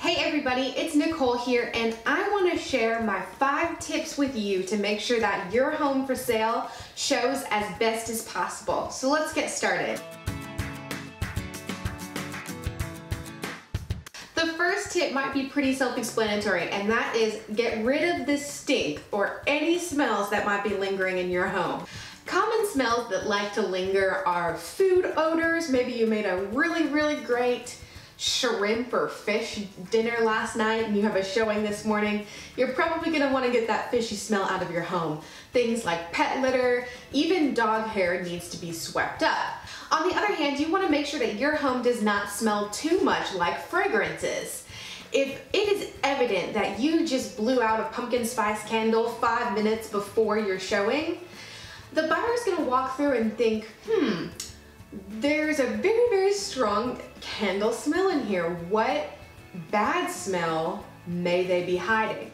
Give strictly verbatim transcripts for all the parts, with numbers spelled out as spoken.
Hey everybody, it's Nicole here, and I want to share my five tips with you to make sure that your home for sale shows as best as possible. So let's get started. The first tip might be pretty self-explanatory, and that is get rid of the stink or any smells that might be lingering in your home. Common smells that like to linger are food odors. Maybe you made a really, really great shrimp or fish dinner last night and you have a showing this morning. You're probably going to want to get that fishy smell out of your home. Things like pet litter, even dog hair needs to be swept up. On the other hand, you want to make sure that your home does not smell too much like fragrances. If it is evident that you just blew out a pumpkin spice candle five minutes before your showing, the buyer's going to walk through and think, hmm, there's a very, very strong candle smell in here. What bad smell may they be hiding?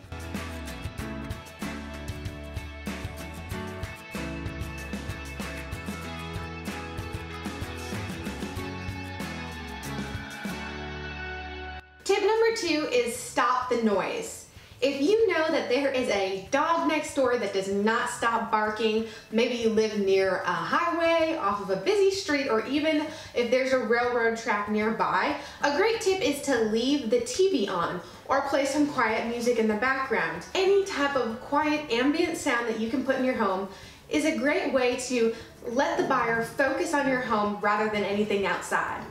Tip number two is stop the noise. If you know that there is a dog next door that does not stop barking, maybe you live near a highway, off of a busy street, or even if there's a railroad track nearby, a great tip is to leave the T V on or play some quiet music in the background. Any type of quiet ambient sound that you can put in your home is a great way to let the buyer focus on your home rather than anything outside.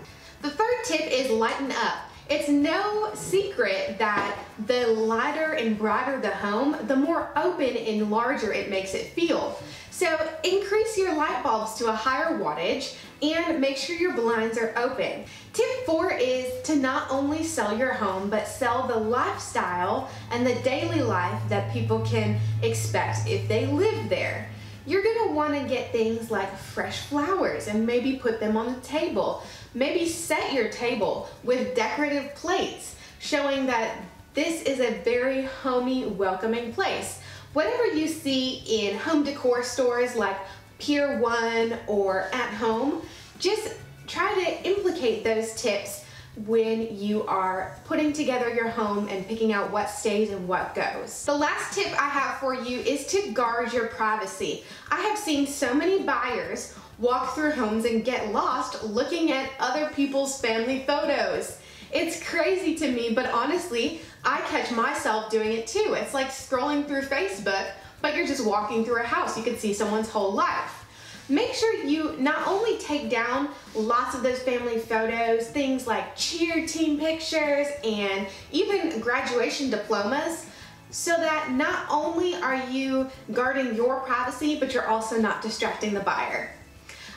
The third tip is lighten up. It's no secret that the lighter and brighter the home, the more open and larger it makes it feel. So increase your light bulbs to a higher wattage and make sure your blinds are open. Tip four is to not only sell your home, but sell the lifestyle and the daily life that people can expect if they live there. You're gonna wanna get things like fresh flowers and maybe put them on the table. Maybe set your table with decorative plates, showing that this is a very homey, welcoming place. Whatever you see in home decor stores like Pier One or At Home, just try to implicate those tips when you are putting together your home and picking out what stays and what goes. The last tip I have for you is to guard your privacy. I have seen so many buyers walk through homes and get lost looking at other people's family photos. It's crazy to me, but honestly, I catch myself doing it too. It's like scrolling through Facebook, but you're just walking through a house. You can see someone's whole life. Make sure you not only take down lots of those family photos, things like cheer team pictures and even graduation diplomas, so that not only are you guarding your privacy, but you're also not distracting the buyer.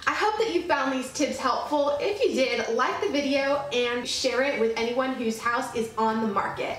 I hope that you found these tips helpful. If you did, like the video and share it with anyone whose house is on the market.